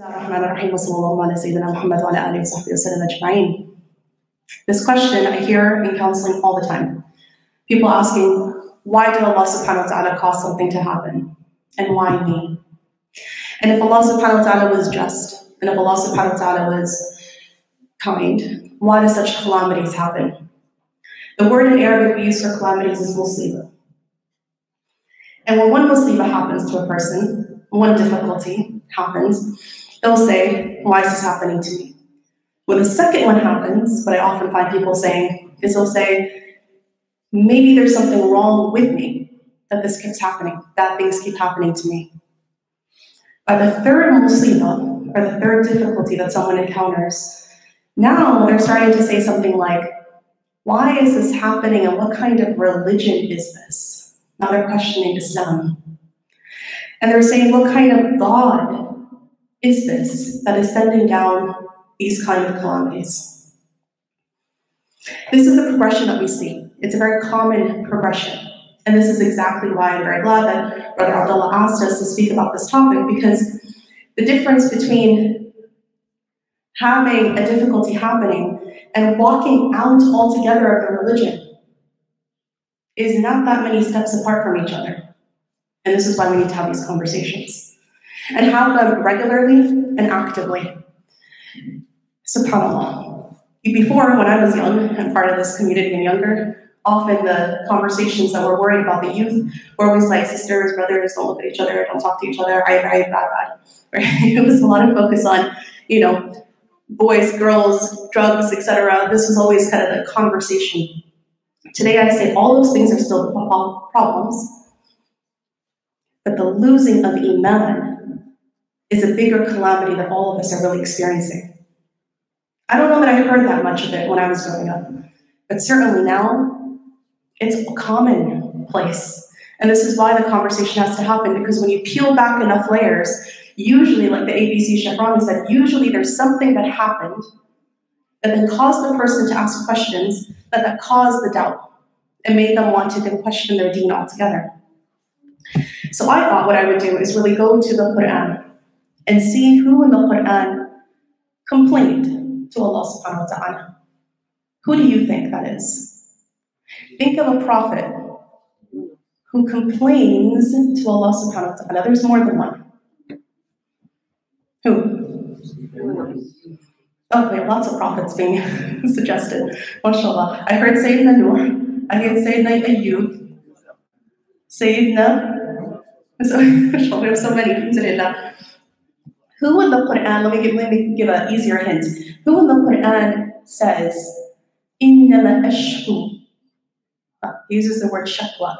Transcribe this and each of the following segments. This question I hear in counseling all the time. People asking, why did Allah subhanahu wa ta'ala cause something to happen? And why me? And if Allah subhanahu wa ta'ala was just, and if Allah subhanahu wa ta'ala was kind, why do such calamities happen? The word in Arabic we use for calamities is muslimah. And when one muslimah happens to a person, one difficulty happens, they'll say, why is this happening to me? When the second one happens, what I often find people saying is they'll say, maybe there's something wrong with me that this keeps happening, that things keep happening to me. By the third muslimah, or the third difficulty that someone encounters, now they're starting to say something like, why is this happening and what kind of religion is this? Now they're questioning Islam. And they're saying, what kind of God is this that is sending down these kind of calamities? This is the progression that we see. It's a very common progression. And this is exactly why I'm very glad that Brother Abdullah asked us to speak about this topic, because the difference between having a difficulty happening and walking out altogether of the religion is not that many steps apart from each other. And this is why we need to have these conversations and have them regularly and actively. SubhanAllah. Before, when I was young and part of this community and younger, often the conversations that we're worried about the youth were always like, sisters, brothers, don't look at each other, don't talk to each other, right? It was a lot of focus on, you know, boys, girls, drugs, etc. This was always kind of the conversation. Today I say all those things are still problems, but the losing of Iman is a bigger calamity that all of us are really experiencing. I don't know that I heard that much of it when I was growing up, but certainly now it's a commonplace. And this is why the conversation has to happen, because when you peel back enough layers, usually, like the ABC Shafran said, usually there's something that happened that then caused the person to ask questions that caused the doubt and made them want to then question their deen altogether. So I thought what I would do is really go to the Quran and see who in the Quran complained to Allah subhanahu wa ta'ala. Who do you think that is? Think of a prophet who complains to Allah subhanahu wa ta'ala. There's more than one. Who? Oh, there are lots of prophets being suggested. MashaAllah. I heard Sayyidina Nuh. I heard Sayyidina Ayyub. Sayyidina. MashaAllah, we have so many. Alhamdulillah. Who in the Quran, let me give an easier hint. Who in the Quran says, Innama ashku? He uses the word shakwa.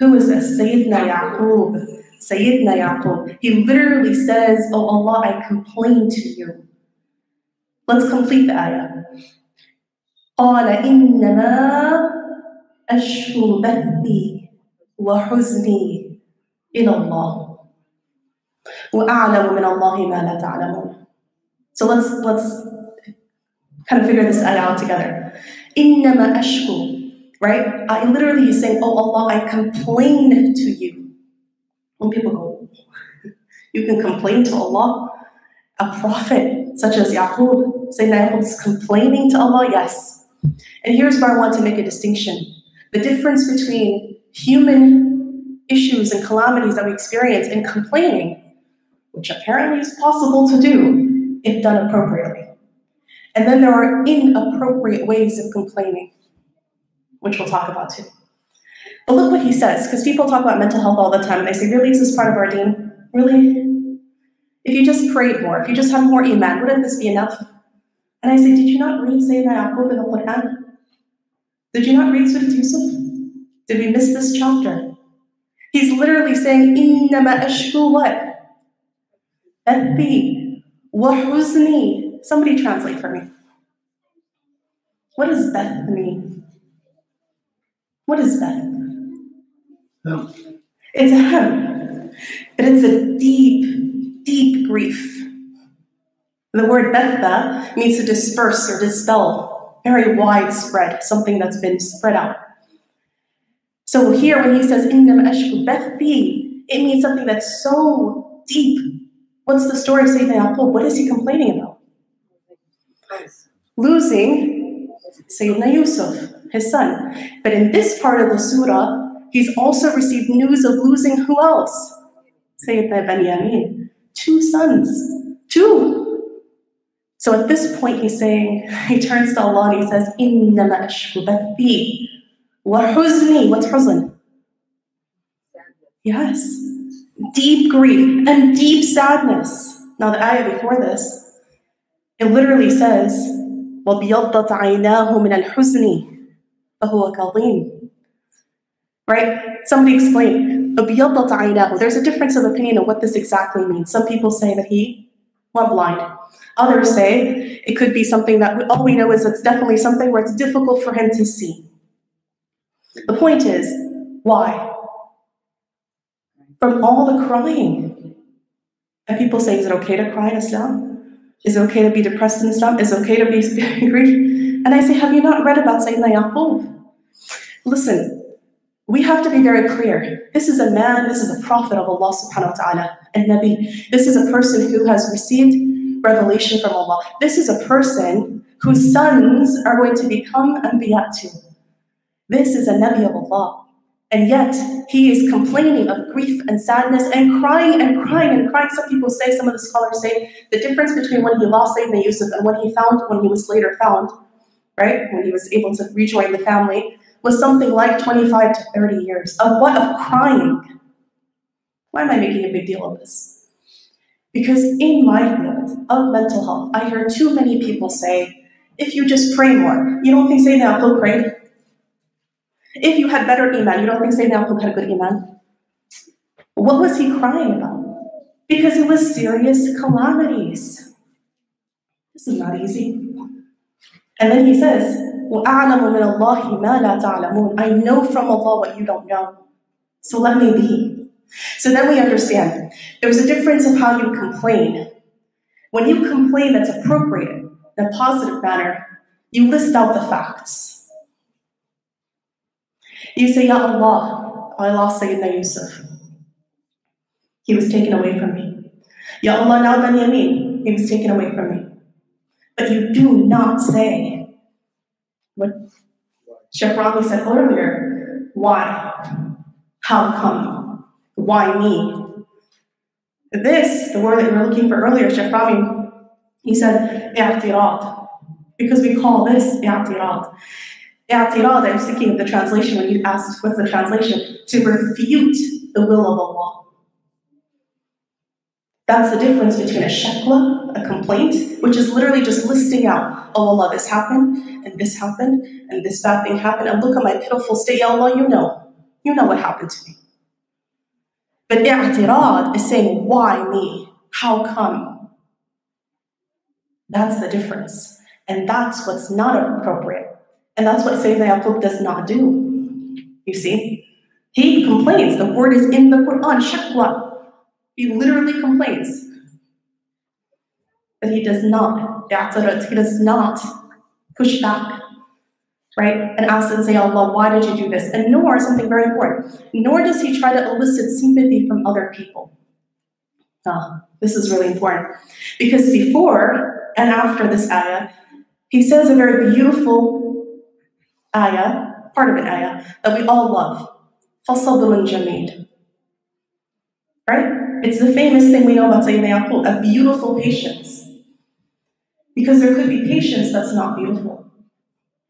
Who is this? Sayyidina Ya'qub. Sayyidina Ya'qub, he literally says, oh Allah, I complain to you. Let's complete the ayah. قَالَ إِنَّمَا أَشْكُو بَثِّي وَحُزْنِي إِلَى اللَّهِ وَأَعْلَمُ مِنَ اللَّهِ مَا لَا تَعْلَمُونَ. So let's kind of figure this ayah out together. إِنَّمَا أَشْكُو, right? I literally, he's saying, oh Allah, I complain to you. When people go, you can complain to Allah? A prophet such as Ya'qub, Sayyidina Ya'qub is complaining to Allah? Yes. And here's where I want to make a distinction. The difference between human issues and calamities that we experience and complaining, which apparently is possible to do if done appropriately. And then there are inappropriate ways of complaining, which we'll talk about too. But look what he says, because people talk about mental health all the time, and they say, really, is this part of our deen? Really? If you just prayed more, if you just had more Iman, wouldn't this be enough? And I say, did you not read Sayyidina Ya'qub in the Quran? Did you not read Surah Yusuf? Did we miss this chapter? He's literally saying, Innama ashku what? Bathi wa huzni. Somebody translate for me. What does bath mean? What is that? No. It's but it's a deep, deep grief. The word betha means to disperse or dispel, very widespread, something that's been spread out. So here when he says, Innam ashku bethi, it means something that's so deep, What's the story of Sayyidina Ya'qub? What is he complaining about? Losing Sayyidina Yusuf, his son. But in this part of the surah, he's also received news of losing who else? Sayyidina Baniyamin. Two sons. Two! So at this point, he's saying, he turns to Allah and he says, Innama ashku bathi wa huzni. What's huzn? Yes. Deep grief and deep sadness. Now the ayah before this, it literally says, وَبِيَضَّتْ عَيْنَاهُ مِنَ الْحُزْنِ فَهُوَ كَظِيمٌ. Right? Somebody explain. وَبِيَضَّتْ عَيْنَاهُ. There's a difference of opinion of what this exactly means. Some people say that he went blind. Others say it could be something that all we know is it's definitely something where it's difficult for him to see. The point is, why? From all the crying. And people say, is it okay to cry in Islam? Is it okay to be depressed in Islam? Is it okay to be experiencing grief? And I say, have you not read about Sayyidina Ya'qub? Listen, we have to be very clear. This is a man, this is a prophet of Allah subhanahu wa ta'ala and Nabi. This is a person who has received revelation from Allah. This is a person whose sons are going to become Anbiya too. This is a Nabi of Allah. And yet, he is complaining of grief and sadness and crying and crying and crying. Some people say, some of the scholars say, the difference between when he lost Sayyidina Yusuf and when he was later found, right, when he was able to rejoin the family, was something like 25 to 30 years. Of what? Of crying. Why am I making a big deal of this? Because in my field of mental health, I hear too many people say, if you just pray more, you don't think Sayyidina Abdullah prayed? If you had better Iman, you don't think Sayyidina Ya'qub had a good Iman? What was he crying about? Because it was serious calamities. This is not easy. And then he says, وَأَعْلَمُ مِنَ اللَّهِ مَا لَا تَعْلَمُونَ. I know from Allah what you don't know. So let me be. So then we understand. There's a difference of how you complain. When you complain that's appropriate, in a positive manner, you list out the facts. You say, Ya Allah, I lost Sayyidina Yusuf. He was taken away from me. Ya Allah, now Baniyamin, he was taken away from me. But you do not say what Sheikh Rabi said earlier. Why? How come? Why me? This, the word that we were looking for earlier, Sheikh Rabi, he said, I'tirad. Because we call this I'tirad. I'tirad, I was thinking of the translation when you asked, what's the translation? To refute the will of Allah. That's the difference between a shakwa, a complaint, which is literally just listing out, oh Allah, this happened, and this happened, and this bad thing happened, and look at my pitiful state, Ya Allah, you know what happened to me. But I'tirad is saying, why me? How come? That's the difference. And that's what's not appropriate. And that's what Sayyidina Ya'qub does not do. You see? He complains. The word is in the Quran, shakwa. He literally complains. But he does not, I'tirad, he does not push back, right? And ask and say, Allah, why did you do this? And nor, something very important, nor does he try to elicit sympathy from other people. This is really important. Because before and after this ayah, he says a very beautiful ayah, part of an ayah, that we all love. Fa sabrun jameel. Right? It's the famous thing we know about Sayyidina Ya'qub, a beautiful patience. Because there could be patience that's not beautiful.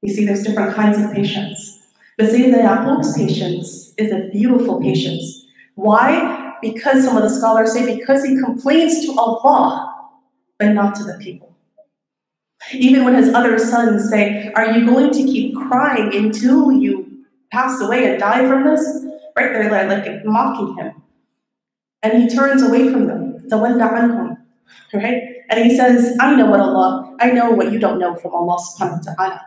You see, there's different kinds of patience. But Sayyidina Ya'qub's patience is a beautiful patience. Why? Because some of the scholars say, because he complains to Allah, but not to the people. Even when his other sons say, are you going to keep crying until you pass away and die from this? Right, they're like mocking him. And he turns away from them. Right? And he says, I know what Allah, I know what you don't know from Allah subhanahu wa ta'ala.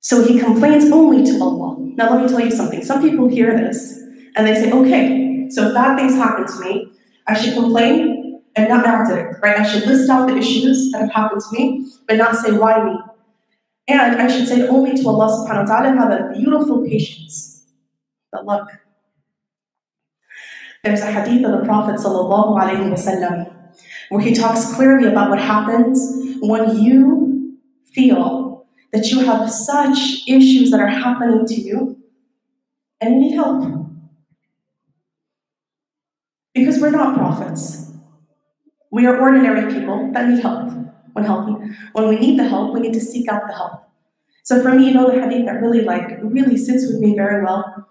So he complains only to Allah. Now let me tell you something. Some people hear this and they say, okay, so if bad things happen to me, I should complain and not I'tirad, right? I should list out the issues that have happened to me, but not say, why me? And I should say only to Allah subhanahu wa ta'ala and have a beautiful patience. But look, there's a hadith of the Prophet sallallahu alayhi wa sallam where he talks clearly about what happens when you feel that you have such issues that are happening to you and you need help. Because we're not prophets. We are ordinary people that need help. When we need the help, we need to seek out the help. So for me, the hadith that really sits with me very well.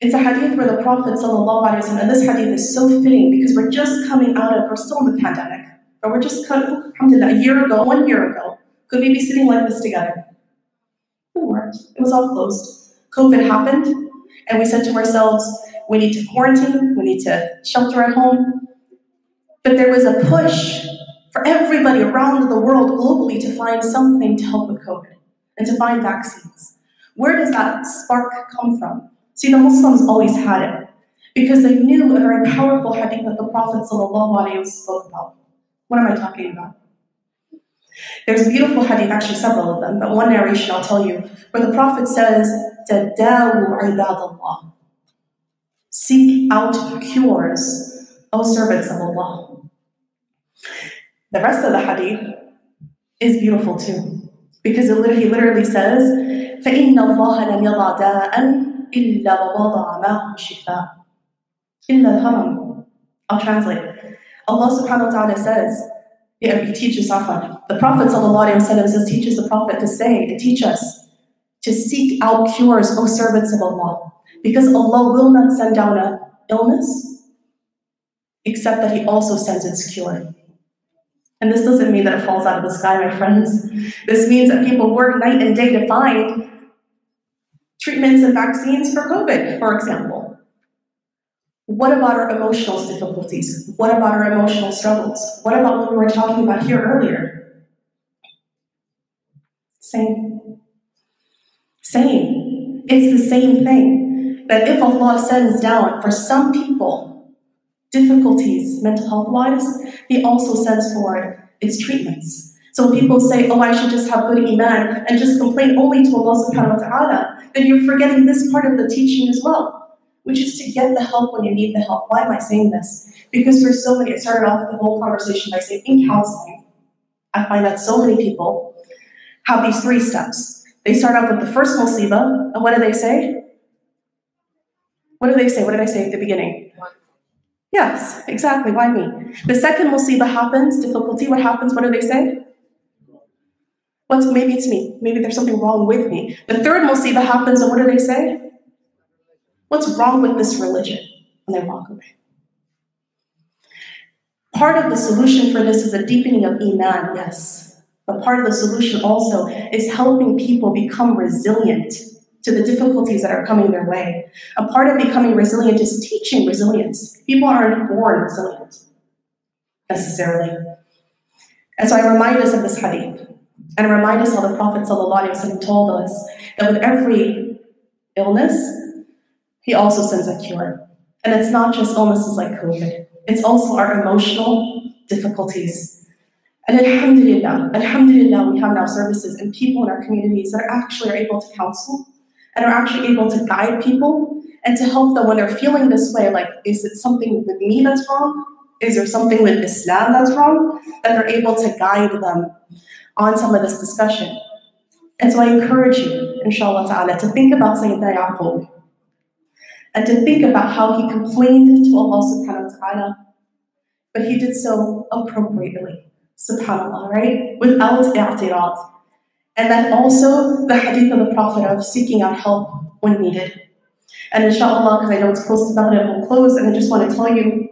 It's a hadith where the Prophet ﷺ, and this hadith is so fitting because we're just coming out of, we're still in the pandemic, but we're just kind of, alhamdulillah, one year ago, could we be sitting like this together? We weren't. It was all closed. COVID happened, and we said to ourselves, we need to quarantine, we need to shelter at home. But there was a push for everybody around the world globally to find something to help with COVID and to find vaccines. Where does that spark come from? See, the Muslims always had it because they knew a very powerful hadith that the Prophet ﷺ spoke about. What am I talking about? There's a beautiful hadith, actually several of them, but one narration I'll tell you, where the Prophet says, Tadawu ibad Allah. Seek out cures, O servants of Allah. The rest of the hadith is beautiful too, because he literally says, فَإِنَّ اللَّهَ لَمْ يَضَعْ دَاءً إِلَّا وَضَعَ مَاهُ شِفَاءً إِلَّا الْهَمَمْ. I'll translate. Allah subhanahu wa ta'ala says, the Prophet ﷺ teaches the Prophet to seek out cures, O servants of Allah, because Allah will not send down an illness, except that He also sends its cure. And this doesn't mean that it falls out of the sky, my friends. This means that people work night and day to find treatments and vaccines for COVID, for example. What about our emotional difficulties? What about our emotional struggles? What about what we were talking about here earlier? Same. It's the same thing. That if Allah sends down for some people difficulties mental health-wise, He also sends forward its treatments. So when people say, oh, I should just have good Iman and just complain only to Allah subhanahu wa ta'ala, then you're forgetting this part of the teaching as well, which is to get the help when you need the help. Why am I saying this? Because for so many, it started off the whole conversation by saying, in counseling, I find that so many people have these three steps. They start off with the first Moseeba, and what do they say? What did I say at the beginning? Yes, exactly. Why me? The second musibah happens, difficulty. What happens? What do they say? Maybe it's me. Maybe there's something wrong with me. The third musibah happens, and what do they say? What's wrong with this religion? And they walk away. Part of the solution for this is a deepening of Iman, yes. But part of the solution also is helping people become resilient to the difficulties that are coming their way. A part of becoming resilient is teaching resilience. People aren't born resilient, necessarily. And so I remind us of this hadith, and I remind us how the Prophet ﷺ told us that with every illness, He also sends a cure. And it's not just illnesses like COVID, it's also our emotional difficulties. And alhamdulillah, we have now services and people in our communities that are able to counsel, and are actually able to guide people and to help them when they're feeling this way, like, is it something with me that's wrong? Is there something with Islam that's wrong? That they're able to guide them on some of this discussion. And so I encourage you, inshallah ta'ala, to think about Sayyidina Ya'qub and to think about how he complained to Allah subhanahu wa ta'ala, but he did so appropriately, subhanallah, right? Without I'tirad. And then also the hadith of the Prophet of seeking out help when needed. And inshallah, because I know it's close to Maghrib, we'll close, and I just want to tell you,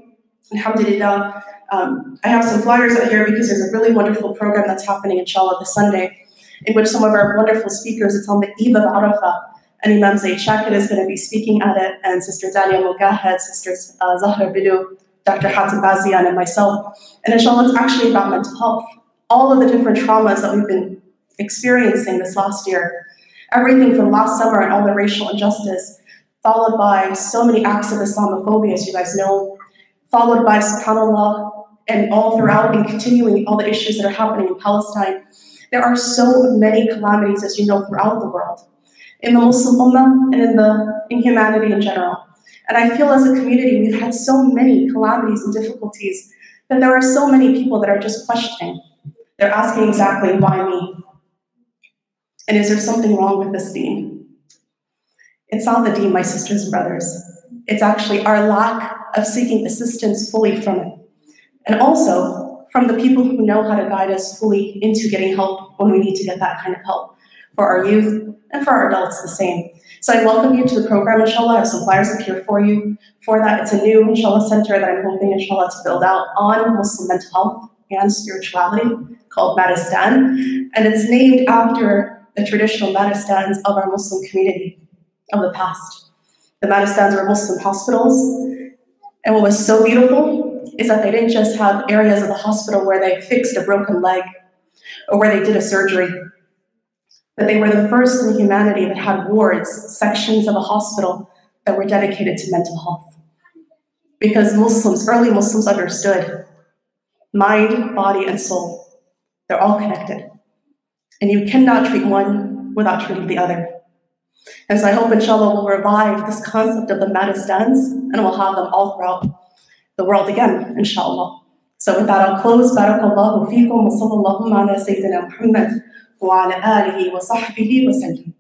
alhamdulillah, I have some flyers out here because there's a really wonderful program that's happening inshallah this Sunday, in which some of our wonderful speakers, it's on the eve of Arafah, and Imam Zaid Shakir is going to be speaking at it, and Sister Dalia Mogahed, Sister Zahra Billoo, Dr. Hatem Bazian, and myself. And inshallah, it's actually about mental health. All of the different traumas that we've been experiencing this last year. Everything from last summer and all the racial injustice, followed by so many acts of Islamophobia, as you guys know, followed by subhanallah, and all throughout and continuing all the issues that are happening in Palestine. There are so many calamities, as you know, throughout the world, in the Muslim Ummah and in humanity in general. And I feel as a community, we've had so many calamities and difficulties that there are so many people that are just questioning. They're asking exactly, why me? And is there something wrong with this deen? It's not the deen, my sisters and brothers. It's actually our lack of seeking assistance fully from it. And also from the people who know how to guide us fully into getting help when we need to get that kind of help. For our youth and for our adults, the same. So I welcome you to the program, inshallah. I have some flyers up here for you. For that, it's a new, inshallah, center that I'm hoping, inshallah, to build out on Muslim mental health and spirituality called Maristans. And it's named after the traditional Maristans of our Muslim community of the past. The Maristans were Muslim hospitals. And what was so beautiful is that they didn't just have areas of the hospital where they fixed a broken leg or where they did a surgery. But they were the first in humanity that had wards, sections of a hospital that were dedicated to mental health. Because Muslims, early Muslims understood mind, body, and soul. They're all connected. And you cannot treat one without treating the other. And so I hope, inshallah, we'll revive this concept of the Maristans, and we'll have them all throughout the world again, inshallah. So with that, I'll close. Barakallahu feekum wa sallallahu ala Sayyidina Muhammad. وعلى آله وصحبه وسلم